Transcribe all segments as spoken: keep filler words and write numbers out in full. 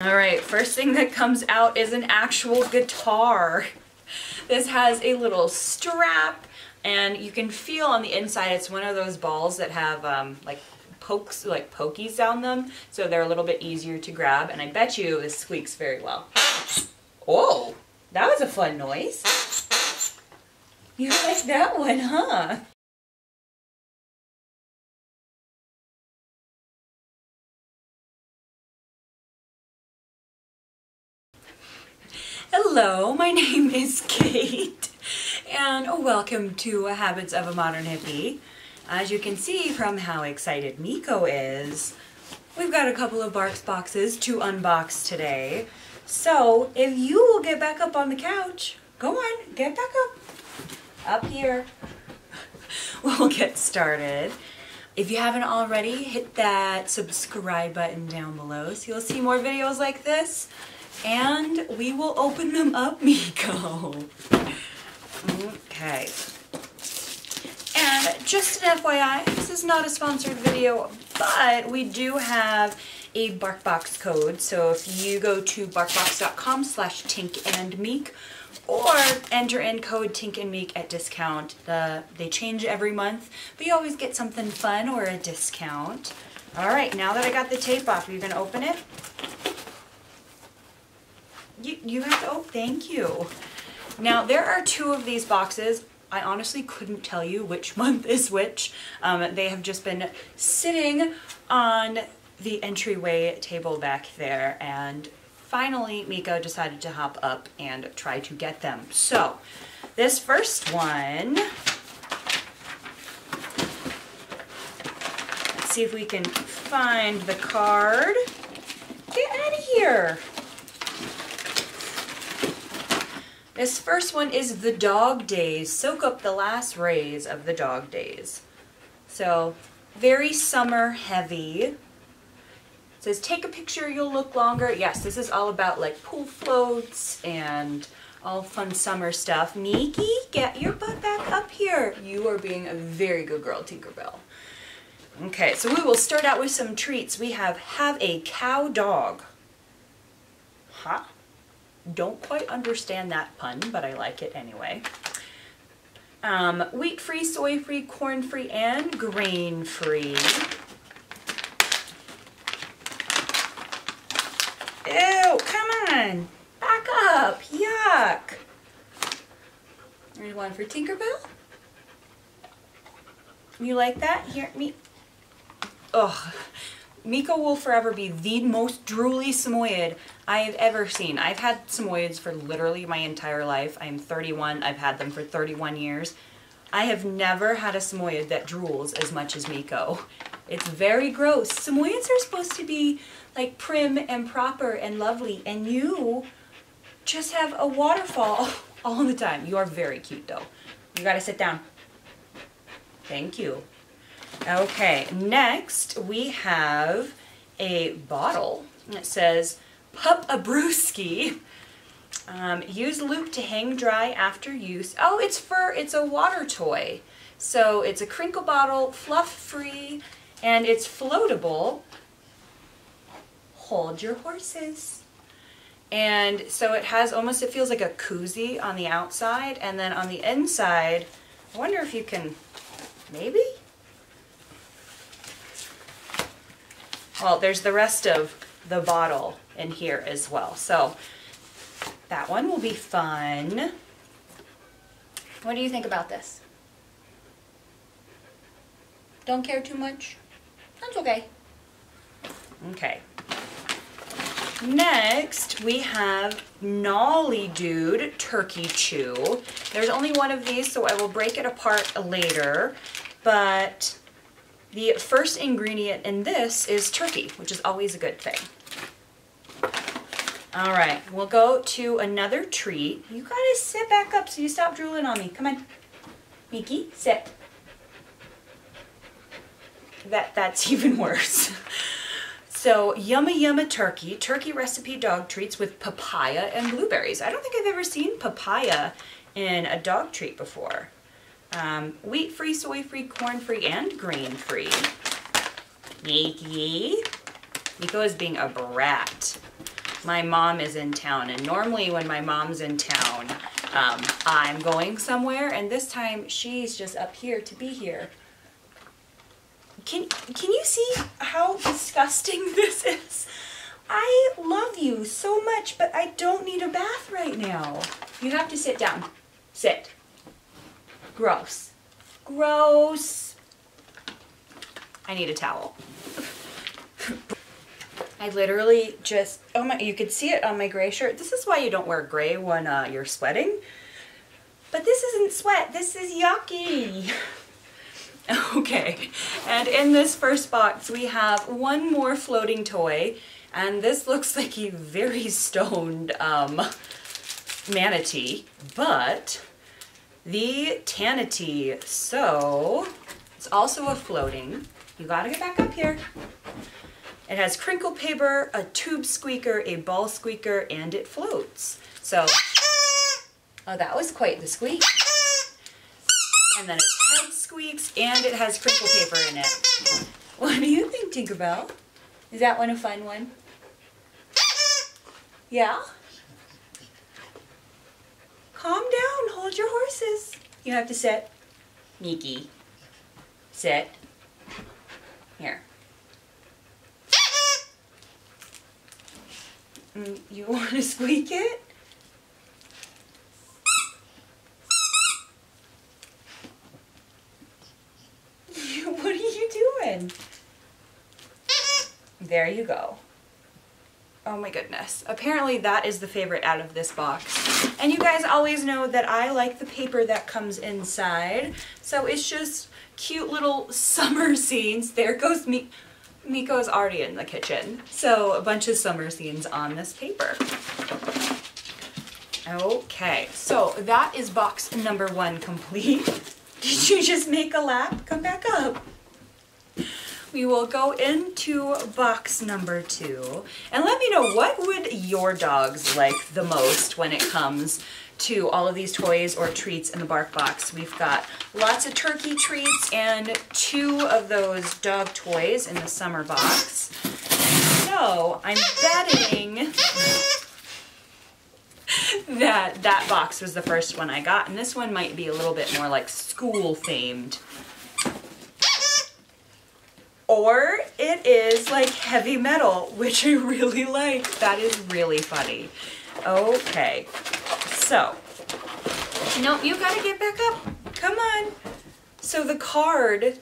All right, first thing that comes out is an actual guitar. This has a little strap, and you can feel on the inside, it's one of those balls that have um, like pokes, like pokies on them, so they're a little bit easier to grab, and I bet you this squeaks very well. Oh, that was a fun noise. You like that one, huh? Hello, my name is Kate, and welcome to Habits of a Modern Hippie. As you can see from how excited Meeko is, we've got a couple of BarkBox boxes to unbox today. So if you will get back up on the couch, go on, get back up, up here, we'll get started. If you haven't already, hit that subscribe button down below so you'll see more videos like this. And we will open them up, Meeko. Okay. And just an F Y I, this is not a sponsored video, but we do have a BarkBox code. So if you go to barkbox.com slash tinkandmeek or enter in code tinkandmeek at discount, the, they change every month, but you always get something fun or a discount. All right, now that I got the tape off, are you going to open it? You, you have to, oh, thank you. Now, there are two of these boxes. I honestly couldn't tell you which month is which. Um, they have just been sitting on the entryway table back there, and finally Meeko decided to hop up and try to get them. So, this first one, let's see if we can find the card. Get out of here. This first one is the dog days. Soak up the last rays of the dog days. So, very summer heavy. It says, take a picture, you'll look longer. Yes, this is all about like pool floats and all fun summer stuff. Meeky, get your butt back up here. You are being a very good girl, Tinkerbelle. Okay, so we will start out with some treats. We have, have a cow dog. Huh? Don't quite understand that pun, but I like it anyway. Um, wheat-free, soy-free, corn-free, and grain-free. Ew, come on! Back up! Yuck! There's one for Tinkerbell. You like that? Here, me. Ugh. Meeko will forever be the most drooly Samoyed I have ever seen. I've had Samoyeds for literally my entire life. I'm thirty-one. I've had them for thirty-one years. I have never had a Samoyed that drools as much as Meeko. It's very gross. Samoyeds are supposed to be like prim and proper and lovely, and you just have a waterfall all the time. You are very cute though. You gotta sit down. Thank you. Okay, next we have a bottle that says Pup-a-Brewski. Um, use loop to hang dry after use. Oh, it's for, it's a water toy. So it's a crinkle bottle, fluff free, and it's floatable. Hold your horses. And so it has almost, it feels like a koozie on the outside, and then on the inside, I wonder if you can, maybe? Well, there's the rest of the bottle in here as well. So that one will be fun. What do you think about this? Don't care too much? That's okay. Okay. Next, we have Gnarly Dude Turkey Chew. There's only one of these, so I will break it apart later, but the first ingredient in this is turkey, which is always a good thing. All right, we'll go to another treat. You gotta sit back up so you stop drooling on me. Come on, Meeky, sit. That, that's even worse. So, Yumma Yumma Turkey, turkey recipe dog treats with papaya and blueberries. I don't think I've ever seen papaya in a dog treat before. Um, wheat-free, soy-free, corn-free, and grain-free. Meeko. Meeko is being a brat. my mom is in town, and normally when my mom's in town, um, I'm going somewhere, and this time she's just up here to be here. Can, can you see how disgusting this is? I love you so much, but I don't need a bath right now. You have to sit down. Sit. Gross. Gross. I need a towel. I literally just, oh my, you could see it on my gray shirt. This is why you don't wear gray when uh, you're sweating. But this isn't sweat, this is yucky. Okay, and in this first box we have one more floating toy, and this looks like a very stoned um, manatee, but the tanatee, so it's also a floating. You gotta get back up here. It has crinkle paper, a tube squeaker, a ball squeaker, and it floats. So, oh, that was quite the squeak. And then its head squeaks, and it has crinkle paper in it. What do you think, Tinkerbelle? Is that one a fun one? Yeah? Calm down, hold your horses. You have to sit. Meeky. Sit. Here. You want to squeak it? What are you doing? There you go. Oh my goodness. Apparently that is the favorite out of this box. And you guys always know that I like the paper that comes inside. So it's just cute little summer scenes. There goes me. Meeko is already in the kitchen, so a bunch of summer scenes on this paper. Okay, so that is box number one complete. Did you just make a lap? Come back up. We will go into box number two, and let me know, what would your dogs like the most when it comes to all of these toys or treats in the BarkBox? We've got lots of turkey treats and two of those dog toys in the summer box. So I'm betting that that box was the first one I got, and this one might be a little bit more like school themed. Or it is like heavy metal, which I really like. That is really funny. Okay. So, no, you gotta get back up. Come on. So the card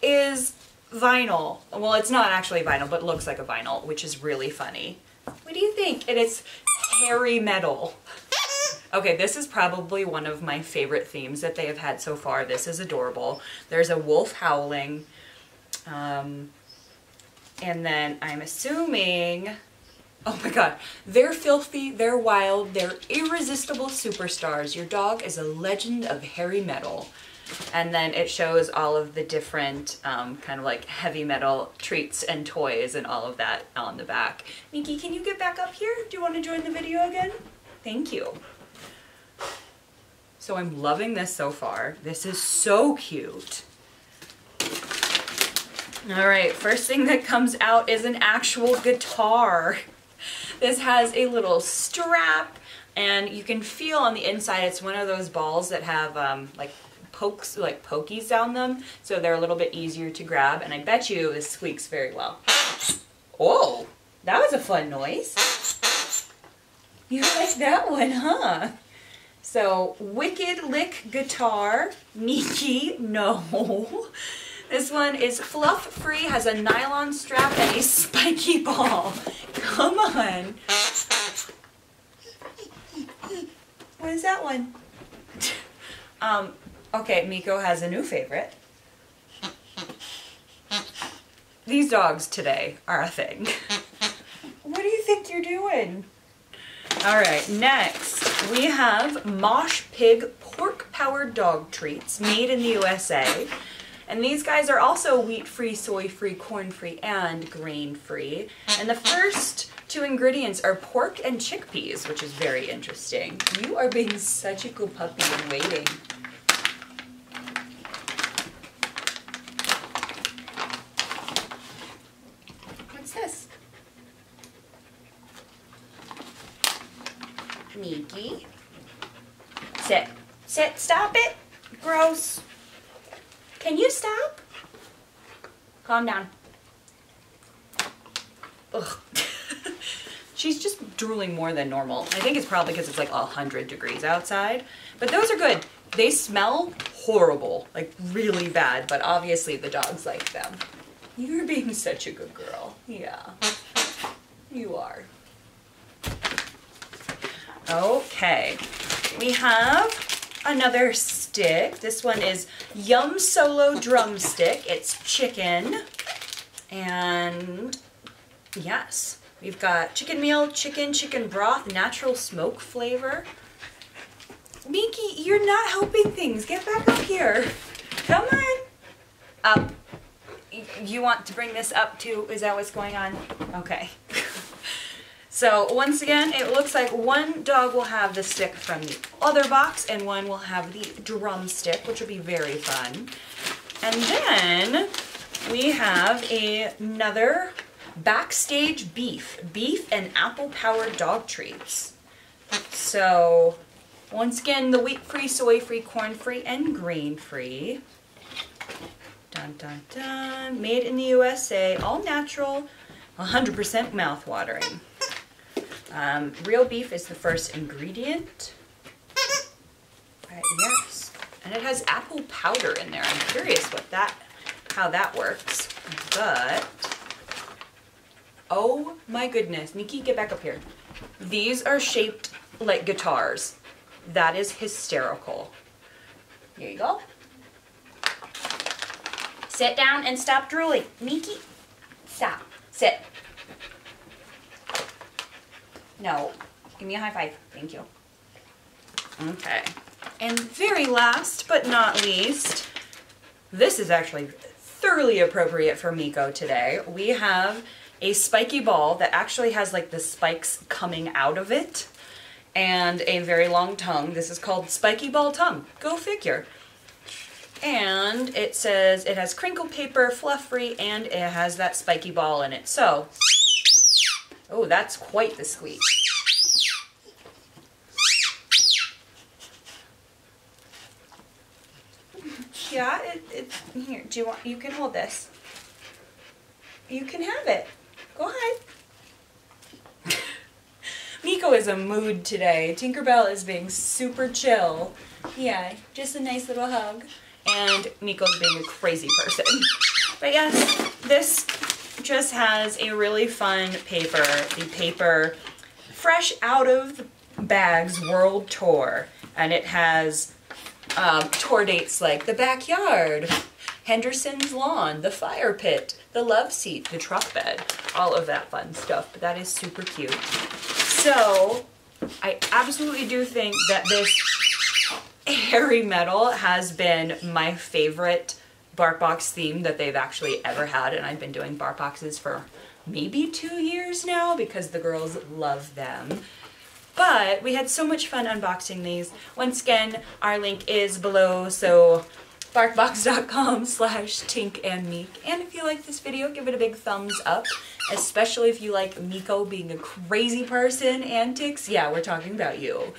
is vinyl. Well, it's not actually vinyl, but it looks like a vinyl, which is really funny. What do you think? And it's hairy metal. Okay, this is probably one of my favorite themes that they have had so far. This is adorable. There's a wolf howling. Um, and then I'm assuming... Oh my God, they're filthy, they're wild, they're irresistible superstars. Your dog is a legend of hairy metal. And then it shows all of the different um, kind of like heavy metal treats and toys and all of that on the back. Meeko, can you get back up here? Do you want to join the video again? Thank you. So I'm loving this so far. This is so cute. All right, first thing that comes out is an actual guitar. This has a little strap, and you can feel on the inside, it's one of those balls that have um, like pokes, like pokies down them, so they're a little bit easier to grab, and I bet you this squeaks very well. Oh, that was a fun noise. You like that one, huh? So, Wicked Lick Guitar. Meeko, no. This one is fluff-free, has a nylon strap, and a spiky ball. Come on. What is that one? um, okay, Meeko has a new favorite. These dogs today are a thing. What do you think you're doing? All right, next we have Mosh Pig Pork Powered Dog Treats, made in the U S A. And these guys are also wheat-free, soy-free, corn-free, and grain-free. And the first two ingredients are pork and chickpeas, which is very interesting. You are being such a good puppy in waiting. What's this? Meeky. Sit. Sit. Stop it. Gross. Can you stop? Calm down. Ugh. She's just drooling more than normal. I think it's probably because it's like one hundred degrees outside. But those are good. They smell horrible, like really bad, but obviously the dogs like them. You're being such a good girl. Yeah, you are. Okay, we have another stick. This one is Yum Solo Drumstick. It's chicken, and yes, we've got chicken meal, chicken, chicken broth, natural smoke flavor. Meeky, you're not helping things. Get back up here. Come on. Up. You want to bring this up too? Is that what's going on? Okay. So once again, it looks like one dog will have the stick from the other box and one will have the drumstick, which will be very fun. And then we have a, another backstage beef. Beef and apple powered dog treats. So once again, the wheat-free, soy-free, corn-free, and grain-free. Dun, dun, dun. Made in the U S A, all natural, one hundred percent mouth-watering. Um, real beef is the first ingredient. Right, yes. And it has apple powder in there. I'm curious what that, how that works. But, oh my goodness. Meeky, get back up here. These are shaped like guitars. That is hysterical. Here you go. Sit down and stop drooling. Meeky, stop. Sit. No. Give me a high five. Thank you. Okay. And very last but not least, this is actually thoroughly appropriate for Meeko today. We have a spiky ball that actually has like the spikes coming out of it, and a very long tongue. This is called Spiky Ball Tongue. Go figure. And it says it has crinkle paper, fluff-free, and it has that spiky ball in it. So, oh, that's quite the squeak. Yeah, it, it, here, do you want, you can hold this. You can have it. Go ahead. Meeko is a mood today. Tinkerbelle is being super chill. Yeah, just a nice little hug. And Meeko's being a crazy person. But yes, this just has a really fun paper. The paper Fresh Out of the Bags World Tour. And it has um, tour dates like the backyard, Henderson's lawn, the fire pit, the love seat, the truck bed, all of that fun stuff. But that is super cute. So, I absolutely do think that this hairy metal has been my favorite BarkBox theme that they've actually ever had, and I've been doing BarkBoxes for maybe two years now because the girls love them. But we had so much fun unboxing these. Once again, our link is below, so BarkBox.com slash Tink and Meek. And if you like this video, give it a big thumbs up, especially if you like Meeko being a crazy person antics. Yeah, we're talking about you.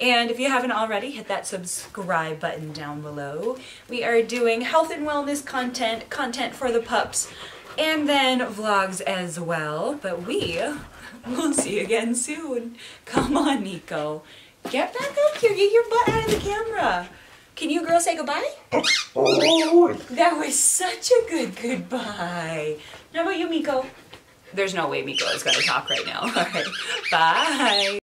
And if you haven't already, hit that subscribe button down below. We are doing health and wellness content, content for the pups, and then vlogs as well. But we will see you again soon. Come on, Meeko. Get back up here. Get your butt out of the camera. Can you girls say goodbye? Oh, that was such a good goodbye. How about you, Meeko? There's no way Meeko is going to talk right now. All right. Bye.